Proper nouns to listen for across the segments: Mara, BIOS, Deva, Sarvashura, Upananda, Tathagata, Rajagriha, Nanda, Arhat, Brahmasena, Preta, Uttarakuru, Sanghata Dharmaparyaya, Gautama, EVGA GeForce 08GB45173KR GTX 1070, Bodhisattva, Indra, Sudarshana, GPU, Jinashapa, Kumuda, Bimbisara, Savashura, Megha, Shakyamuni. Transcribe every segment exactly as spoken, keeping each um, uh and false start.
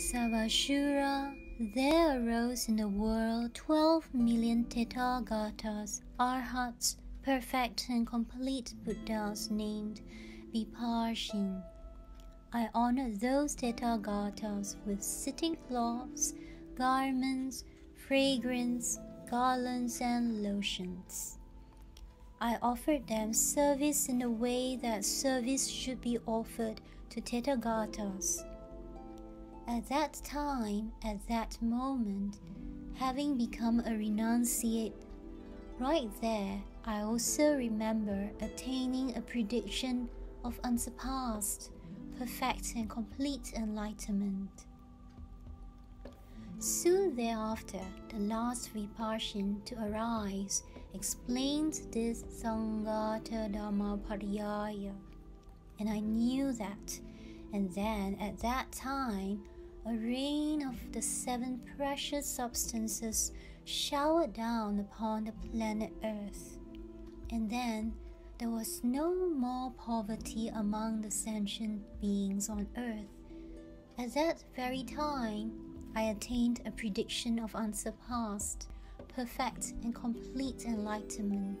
Savashura, there arose in the world twelve million Tathagatas, Arhats, perfect and complete Buddhas named Vipashyin. I honor those Tathagatas with sitting cloths, garments, fragrance, garlands and lotions. I offered them service in the way that service should be offered to Tathagatas. At that time, at that moment, having become a renunciate, right there I also remember attaining a prediction of unsurpassed, perfect and complete enlightenment. Soon thereafter, the last Vipashyin to arise explained this Sanghata Dharmaparyaya, and I knew that, and then at that time, a rain of the seven precious substances showered down upon the planet Earth, and then there was no more poverty among the sentient beings on Earth. At that very time, I attained a prediction of unsurpassed, perfect and complete enlightenment.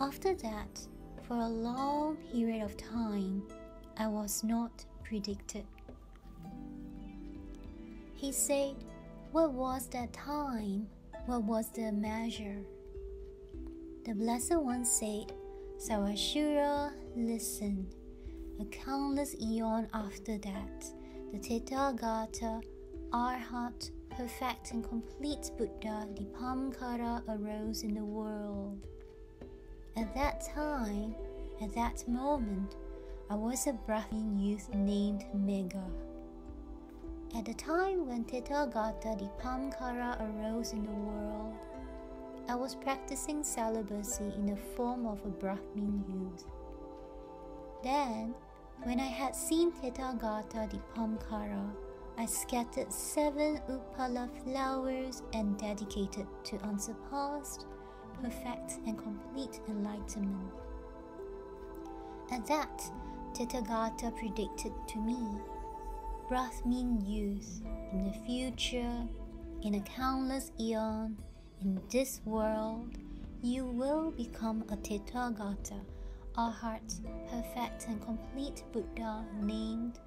After that, for a long period of time, I was not predicted. He said, what was that time? What was the measure? The Blessed One said, Sarvashura, listen. A countless eon after that, the Tathagata, Arhat, perfect and complete Buddha Dipamkara arose in the world. At that time, at that moment, I was a Brahmin youth named Megha. At the time when Tathagata Dipamkara arose in the world, I was practicing celibacy in the form of a Brahmin youth. Then, when I had seen Tathagata Dipamkara, I scattered seven Upala flowers and dedicated to unsurpassed, perfect and complete enlightenment. At that, Tathagata predicted to me, Brahmin youth, in the future, in a countless eon, in this world, you will become a Tathagata, Arhat, perfect and complete Buddha named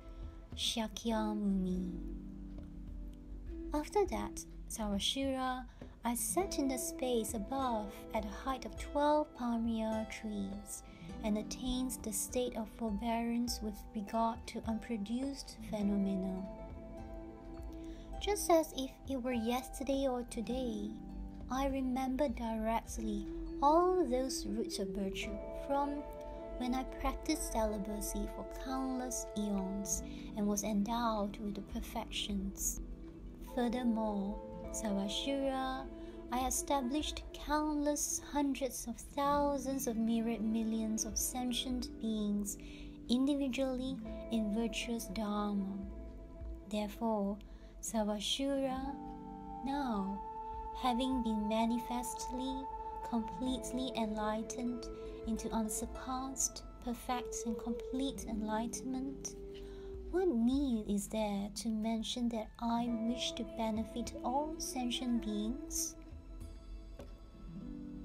Shakyamuni. After that, Sarvashura, I sat in the space above at the height of twelve palmier trees and attained the state of forbearance with regard to unproduced phenomena. Just as if it were yesterday or today, I remember directly all those roots of virtue from when I practiced celibacy for countless eons and was endowed with the perfections. Furthermore, Sarvashura, I established countless hundreds of thousands of myriad millions of sentient beings individually in virtuous Dharma. Therefore, Sarvashura, now, having been manifestly, completely enlightened, into unsurpassed, perfect and complete enlightenment, what need is there to mention that I wish to benefit all sentient beings?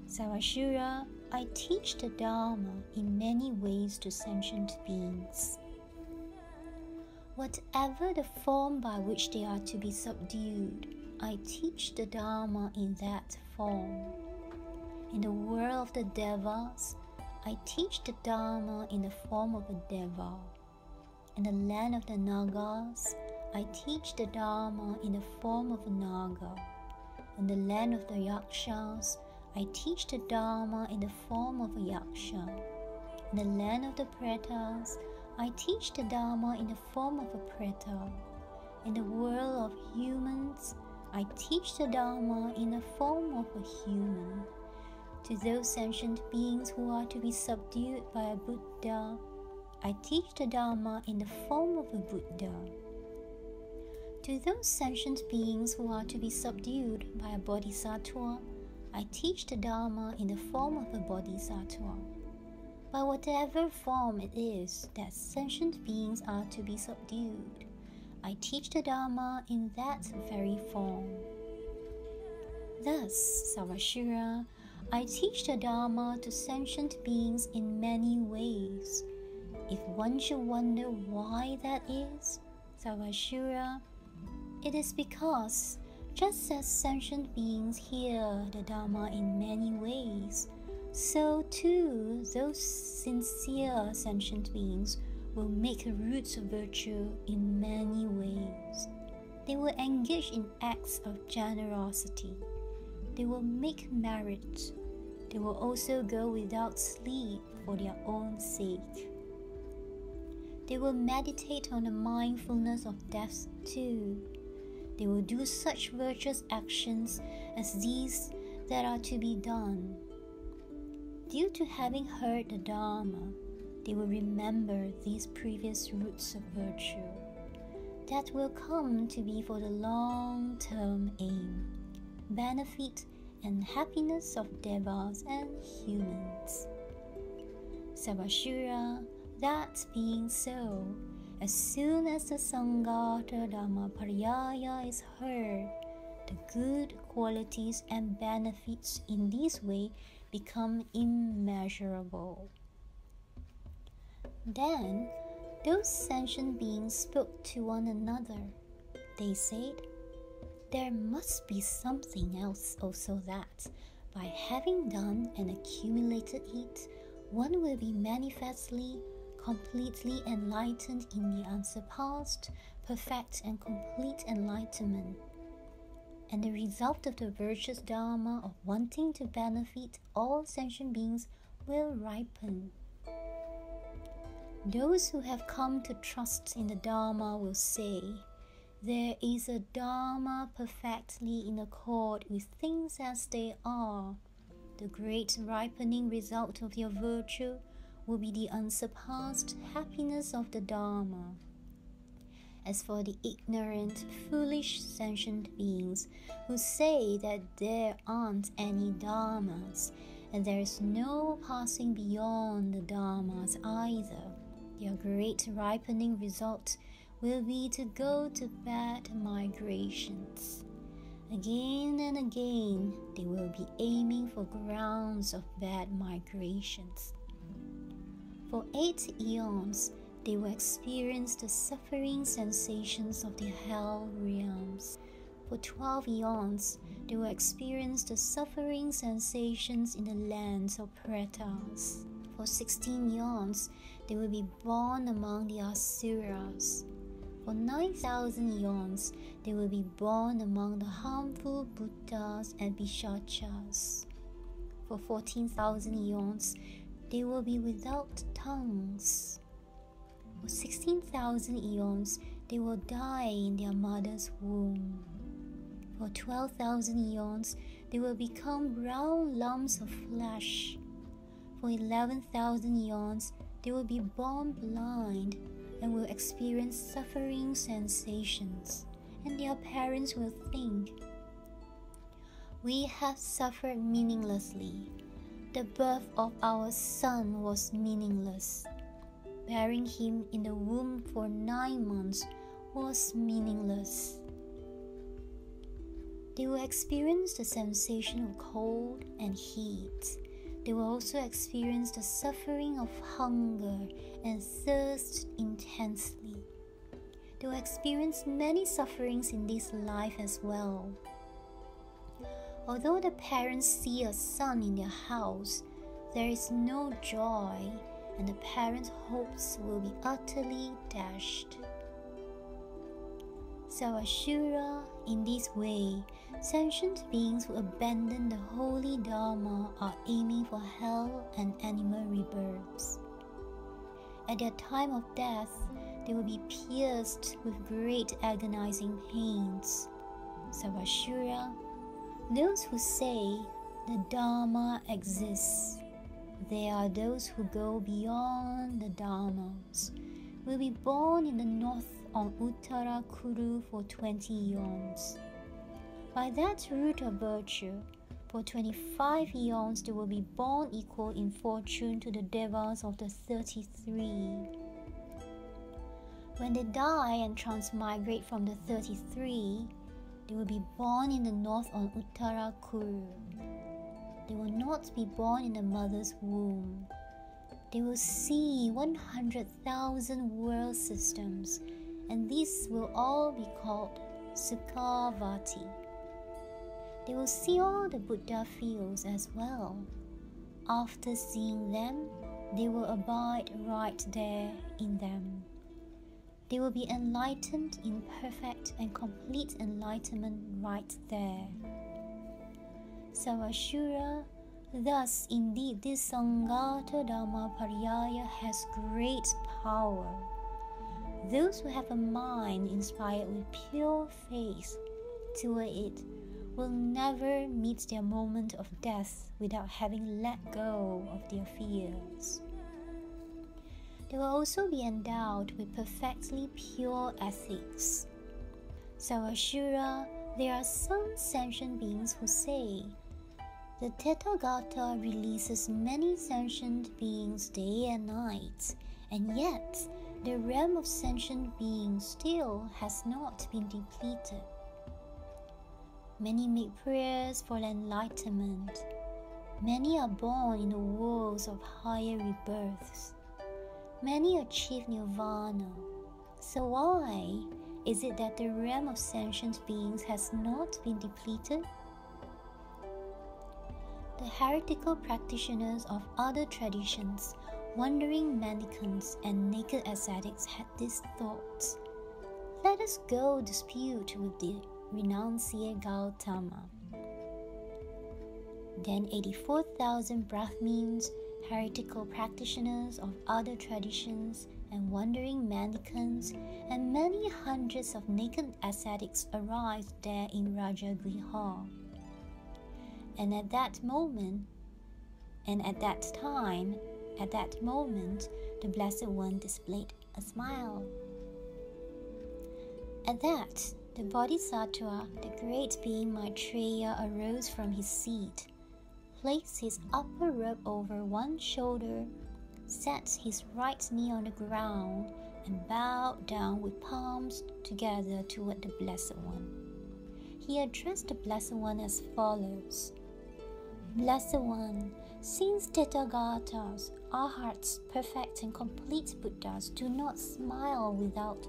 Sarvashura, I teach the Dharma in many ways to sentient beings. Whatever the form by which they are to be subdued, I teach the Dharma in that form. In the world of the Devas, I teach the Dharma in the form of a Deva. In the land of the Nagas, I teach the Dharma in the form of a Naga. In the land of the Yakshas, I teach the Dharma in the form of a Yaksha. In the land of the Pretas, I teach the Dharma in the form of a Preta. In the world of humans, I teach the Dharma in the form of a human. To those sentient beings who are to be subdued by a Buddha, I teach the Dharma in the form of a Buddha. To those sentient beings who are to be subdued by a Bodhisattva, I teach the Dharma in the form of a Bodhisattva. By whatever form it is that sentient beings are to be subdued, I teach the Dharma in that very form. Thus, Sarvashura, I teach the Dharma to sentient beings in many ways. If one should wonder why that is, Sarvashura, it is because, just as sentient beings hear the Dharma in many ways, so too those sincere sentient beings will make roots of virtue in many ways. They will engage in acts of generosity. They will make merit. They will also go without sleep for their own sake. They will meditate on the mindfulness of death too. They will do such virtuous actions as these that are to be done. Due to having heard the Dharma, they will remember these previous roots of virtue. That will come to be for the long-term aim, benefit and happiness of devas and humans. Sarvashura, that being so, as soon as the Sanghata Dharmaparyaya is heard, the good qualities and benefits in this way become immeasurable. Then, those sentient beings spoke to one another. They said, "There must be something else also that, by having done and accumulated it, one will be manifestly completely enlightened in the unsurpassed, perfect and complete enlightenment. And the result of the virtuous Dharma of wanting to benefit all sentient beings will ripen. Those who have come to trust in the Dharma will say, there is a Dharma perfectly in accord with things as they are. The great ripening result of your virtue will be the unsurpassed happiness of the Dharma. As for the ignorant, foolish sentient beings who say that there aren't any Dharmas, and there is no passing beyond the Dharmas either, their great ripening result will be to go to bad migrations. Again and again, they will be aiming for grounds of bad migrations. For eight eons, they will experience the suffering sensations of the hell realms. For twelve eons, they will experience the suffering sensations in the lands of Pretas. For sixteen eons, they will be born among the Asuras. For nine thousand eons, they will be born among the harmful Bhuttas and Bishachas. For fourteen thousand eons, they will be without tongues. For sixteen thousand eons, they will die in their mother's womb. For twelve thousand eons, they will become brown lumps of flesh. For eleven thousand eons, they will be born blind and will experience suffering sensations, and their parents will think, we have suffered meaninglessly. The birth of our son was meaningless. Bearing him in the womb for nine months was meaningless. They will experience the sensation of cold and heat. They will also experience the suffering of hunger and thirst intensely. They will experience many sufferings in this life as well. Although the parents see a son in their house, there is no joy, and the parents' hopes will be utterly dashed. Sarvashura, in this way, sentient beings who abandon the holy Dharma are aiming for hell and animal rebirths. At their time of death, they will be pierced with great agonizing pains. Sarvashura, those who say the Dharma exists, they are those who go beyond the Dharmas, will be born in the north on Uttarakuru for twenty eons. By that root of virtue, for twenty-five eons they will be born equal in fortune to the devas of the thirty-three. When they die and transmigrate from the thirty-three, they will be born in the north on Uttarakuru. They will not be born in the mother's womb. They will see one hundred thousand world systems, and these will all be called Sukhavati. They will see all the Buddha fields as well. After seeing them, they will abide right there in them. They will be enlightened in perfect and complete enlightenment right there. Savashura, thus indeed this Sanghata Dharmaparyaya has great power. Those who have a mind inspired with pure faith toward it will never meet their moment of death without having let go of their fears. They will also be endowed with perfectly pure ethics. Sarvashura, there are some sentient beings who say, the Tathagata releases many sentient beings day and night, and yet the realm of sentient beings still has not been depleted. Many make prayers for enlightenment. Many are born in the worlds of higher rebirths. Many achieve nirvana. So why is it that the realm of sentient beings has not been depleted? The heretical practitioners of other traditions, wandering mendicants and naked ascetics had these thoughts. Let us go dispute with the renunciate Gautama. Then eighty-four thousand Brahmins, heretical practitioners of other traditions and wandering mendicants, and many hundreds of naked ascetics arrived there in Rajagriha. And at that moment, and at that time, at that moment, the Blessed One displayed a smile. At that, the Bodhisattva, the great being Maitreya, arose from his seat, placed his upper robe over one shoulder, set his right knee on the ground, and bowed down with palms together toward the Blessed One. He addressed the Blessed One as follows. Blessed One, since Tathagatas, Arhats, perfect and complete Buddhas do not smile without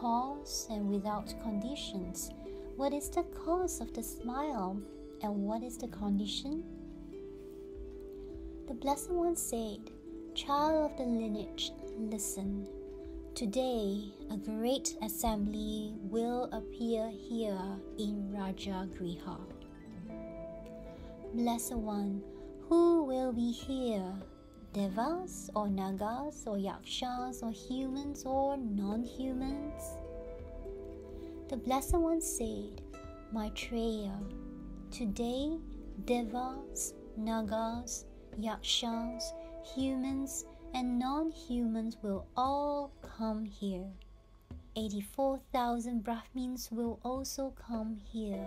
cause and without conditions, what is the cause of the smile and what is the condition? The Blessed One said, child of the lineage, listen. Today, a great assembly will appear here in Rajagriha. Blessed One, who will be here? Devas or Nagas or Yakshas or humans or non-humans? The Blessed One said, Maitreya, today, Devas, Nagas, Yakshas, humans and non-humans will all come here. eighty-four thousand Brahmins will also come here.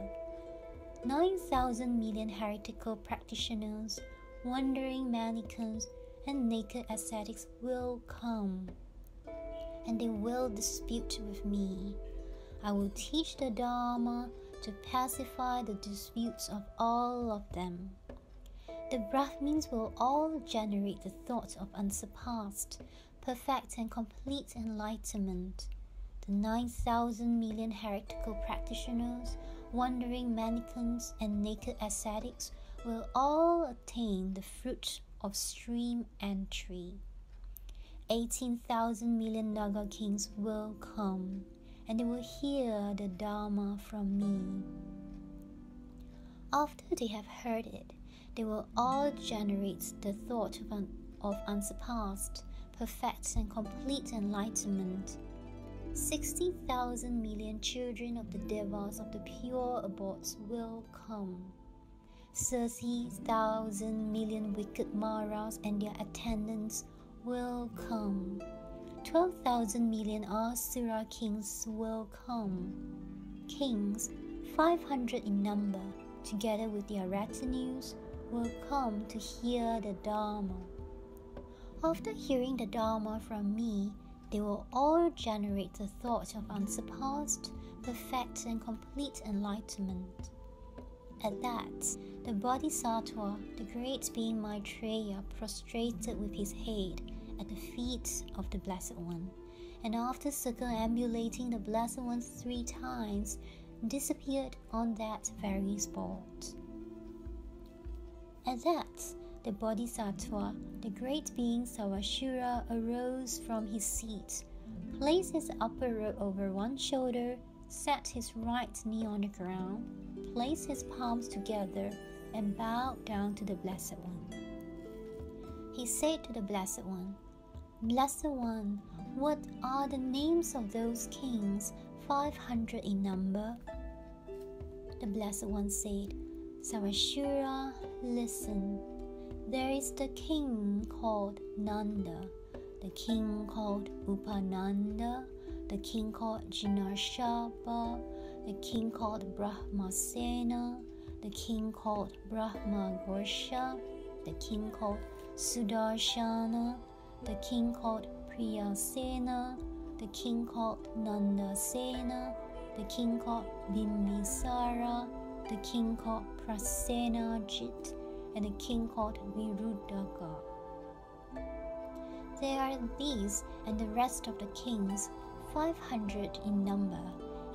nine thousand million heretical practitioners, wandering mendicants, and naked ascetics will come. And they will dispute with me. I will teach the Dharma to pacify the disputes of all of them. The Brahmins will all generate the thought of unsurpassed, perfect and complete enlightenment. The nine thousand million heretical practitioners, wandering mendicants and naked ascetics will all attain the fruit of stream entry. eighteen thousand million Naga kings will come, and they will hear the Dharma from me. After they have heard it, they will all generate the thought of, un of unsurpassed, perfect and complete enlightenment. sixty thousand million children of the Devas of the pure abodes will come. thirty thousand million wicked Maras and their attendants will come. twelve thousand million Asura kings will come. Kings, five hundred in number, together with their retinues, will come to hear the Dharma. After hearing the Dharma from me, They will all generate the thought of unsurpassed, perfect and complete enlightenment. At that, the Bodhisattva, the great being Maitreya, prostrated with his head at the feet of the Blessed One, and after circumambulating the Blessed One three times, disappeared on that very spot. At that, the Bodhisattva, the great being Savashura, arose from his seat, placed his upper robe over one shoulder, set his right knee on the ground, placed his palms together, and bowed down to the Blessed One. He said to the Blessed One, "Blessed One, what are the names of those kings, five hundred in number?" The Blessed One said, "Sarvashura, listen. There is the king called Nanda, the king called Upananda, the king called Jinashapa, the king called Brahmasena, the king called Brahmagorsha, the king called Sudarshana, the king called Priyasena, the king called Nanda Sena, the king called Bimbisara, the king called Prasenajit, and a king called Virudhaka. There are these and the rest of the kings, five hundred in number,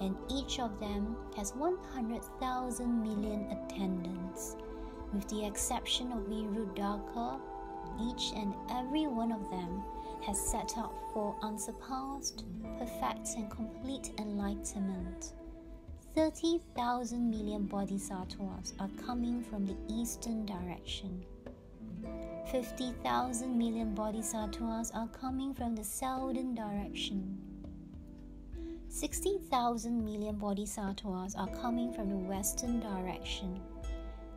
and each of them has one hundred thousand million attendants. With the exception of Virudhaka, each and every one of them has set out for unsurpassed, perfect and complete enlightenment. thirty thousand million bodhisattvas are coming from the eastern direction. fifty thousand million bodhisattvas are coming from the southern direction. sixty thousand million bodhisattvas are coming from the western direction.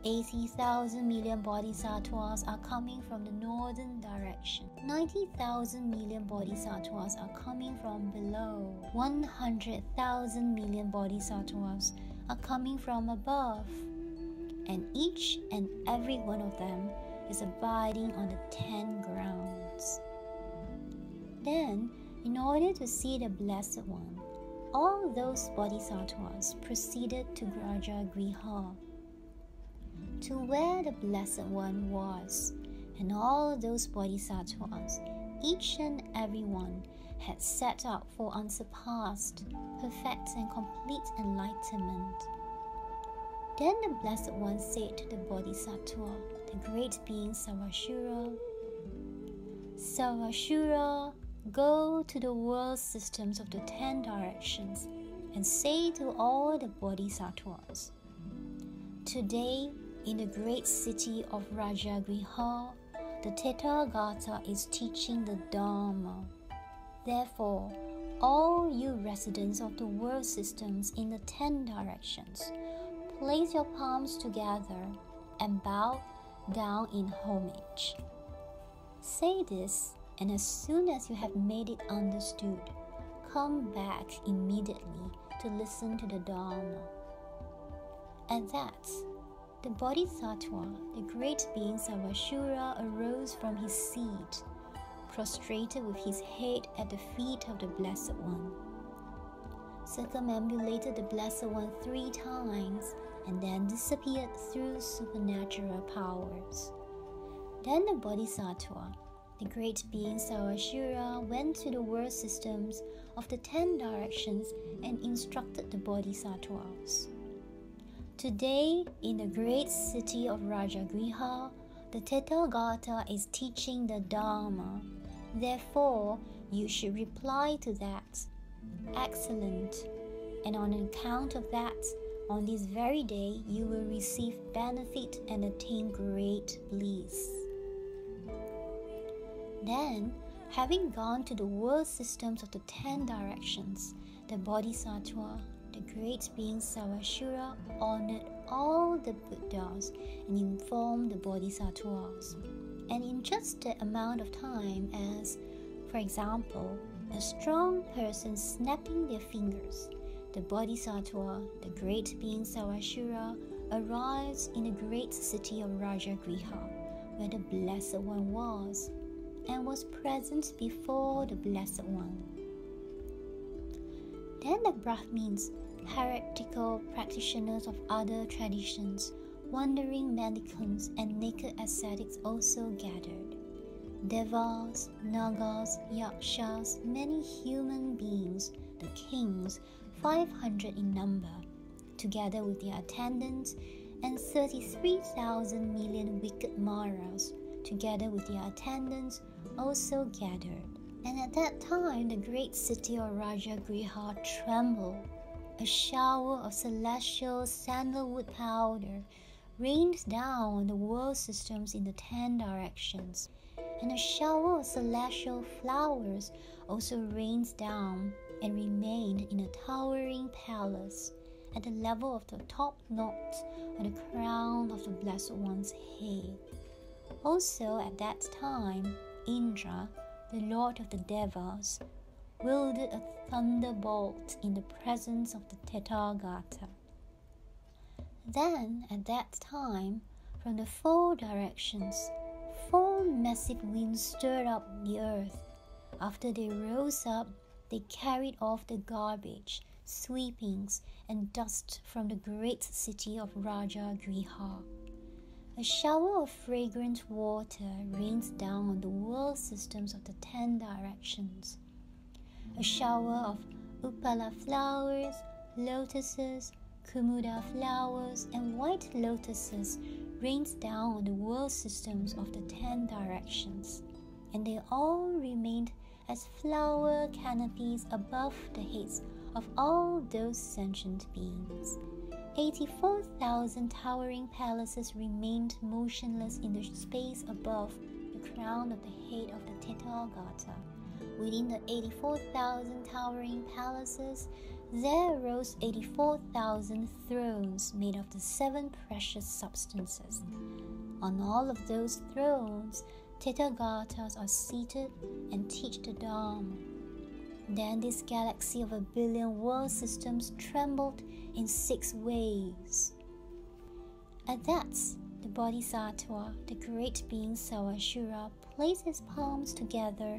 eighty thousand million bodhisattvas are coming from the northern direction. ninety thousand million bodhisattvas are coming from below. one hundred thousand million bodhisattvas are coming from above. And each and every one of them is abiding on the ten grounds." Then, in order to see the Blessed One, all those bodhisattvas proceeded to Rajagriha, to where the Blessed One was, and all those bodhisattvas, each and every one, had set out for unsurpassed, perfect and complete enlightenment. Then the Blessed One said to the Bodhisattva, the great being Sarvashura, "Sarvashura, go to the world systems of the ten directions and say to all the bodhisattvas, today, in the great city of Rajagriha, the Tathagata is teaching the Dharma. Therefore, all you residents of the world systems in the ten directions, place your palms together and bow down in homage. Say this, and as soon as you have made it understood, come back immediately to listen to the Dharma." At that, the Bodhisattva, the great being Sarvashura, arose from his seat, prostrated with his head at the feet of the Blessed One, circumambulated the Blessed One three times, and then disappeared through supernatural powers. Then the Bodhisattva, the great being Sarvashura, went to the world systems of the ten directions and instructed the bodhisattvas, "Today, in the great city of Rajagriha, the Tathagata is teaching the Dharma. Therefore, you should reply to that, 'Excellent.' And on account of that, on this very day, you will receive benefit and attain great bliss." Then, having gone to the world systems of the ten directions, the Bodhisattva, the great being Sarvashura, honored all the Buddhas and informed the Bodhisattvas. And in just the amount of time as, for example, a strong person snapping their fingers, the Bodhisattva, the great being Sarvashura, arrives in the great city of Rajagriha, where the Blessed One was. and was present before the Blessed One. Then the Brahmins, heretical practitioners of other traditions, wandering mendicants and naked ascetics also gathered. Devas, Nagas, Yakshas, many human beings, the kings, five hundred in number, together with their attendants, and thirty-three thousand million wicked Maras, together with their attendants, also gathered. And at that time the great city of Rajagriha trembled. A shower of celestial sandalwood powder rained down on the world systems in the ten directions, and a shower of celestial flowers also rained down and remained in a towering palace at the level of the top knot on the crown of the Blessed One's head. Also at that time, Indra, the lord of the Devas, wielded a thunderbolt in the presence of the Tathagata. Then, at that time, from the four directions, four massive winds stirred up the earth. After they rose up, they carried off the garbage, sweepings, and dust from the great city of Rajagriha. A shower of fragrant water rained down on the world systems of the ten directions. A shower of Upala flowers, lotuses, Kumuda flowers, and white lotuses rained down on the world systems of the ten directions, and they all remained as flower canopies above the heads of all those sentient beings. eighty-four thousand towering palaces remained motionless in the space above the crown of the head of the Tathagata. Within the eighty-four thousand towering palaces, there rose eighty-four thousand thrones made of the seven precious substances. On all of those thrones, Tathagatas are seated and teach the Dharma. Then this galaxy of a billion world systems trembled in six ways. At that, the Bodhisattva, the great being Savashura, placed his palms together,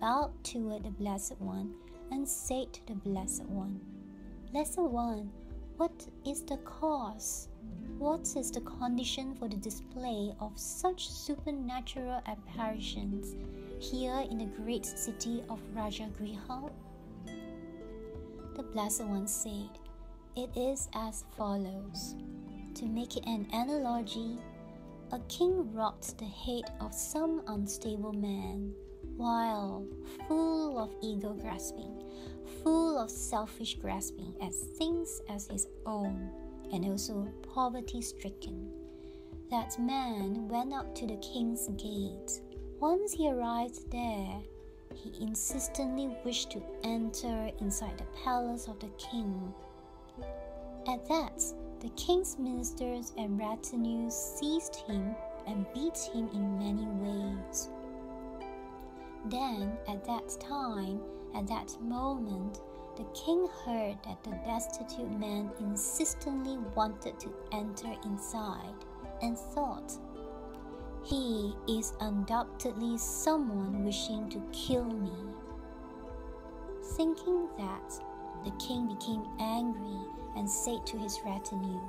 bowed toward the Blessed One, and said to the Blessed One, "Blessed One, what is the cause? What is the condition for the display of such supernatural apparitions here in the great city of Rajagriha?" The Blessed One said, "It is as follows. To make it an analogy, a king robbed the head of some unstable man, while full of ego grasping, full of selfish grasping at things as his own, and also poverty stricken. That man went up to the king's gate. Once he arrived there, he insistently wished to enter inside the palace of the king. At that, the king's ministers and retinue seized him and beat him in many ways. Then, at that time, at that moment, the king heard that the destitute man insistently wanted to enter inside, and thought, 'He is undoubtedly someone wishing to kill me.' Thinking that, the king became angry and said to his retinue,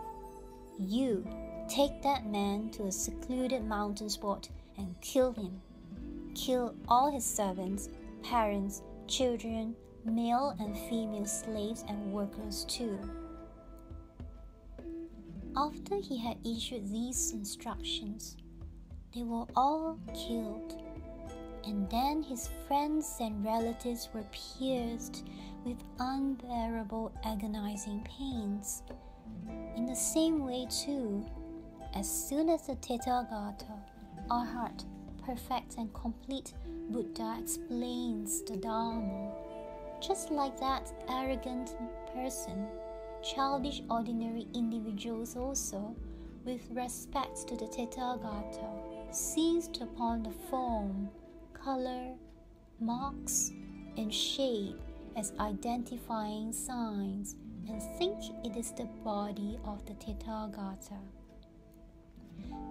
'You, take that man to a secluded mountain spot and kill him. Kill all his servants, parents, children, male and female slaves and workers too.' After he had issued these instructions, they were all killed, and then his friends and relatives were pierced with unbearable agonizing pains. In the same way too, as soon as the Tathagata, Arhat, perfect and complete Buddha explains the Dharma, just like that arrogant person, childish ordinary individuals also, with respect to the Tathagata, seized upon the form, color, marks, and shape as identifying signs, and think it is the body of the Tathagata.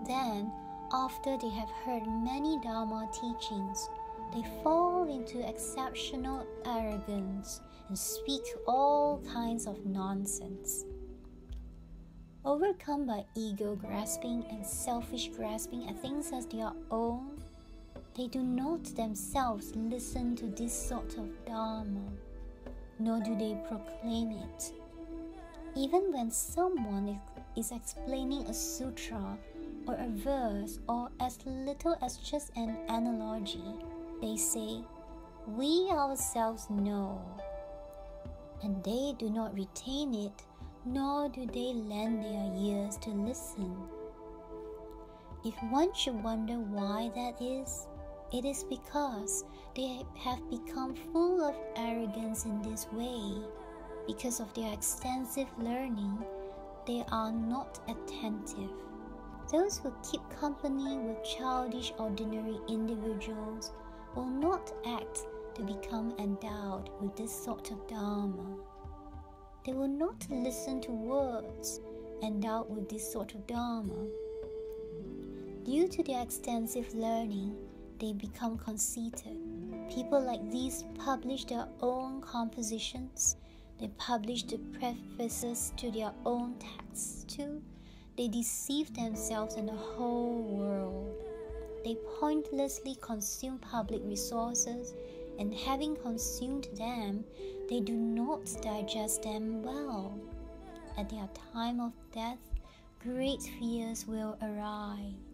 Then, after they have heard many Dharma teachings, they fall into exceptional arrogance and speak all kinds of nonsense. Overcome by ego grasping and selfish grasping at things as their own, they do not themselves listen to this sort of Dharma, nor do they proclaim it. Even when someone is explaining a sutra or a verse, or as little as just an analogy, they say, "We ourselves know," and they do not retain it, nor do they lend their ears to listen. If one should wonder why that is, it is because they have become full of arrogance in this way. Because of their extensive learning, they are not attentive. Those who keep company with childish, ordinary individuals will not act to become endowed with this sort of Dharma. They will not listen to words endowed with this sort of Dharma. Due to their extensive learning, they become conceited. People like these publish their own compositions. They publish the prefaces to their own texts too. They deceive themselves and the whole world. They pointlessly consume public resources, and having consumed them, they do not digest them well. At their time of death, great fears will arise.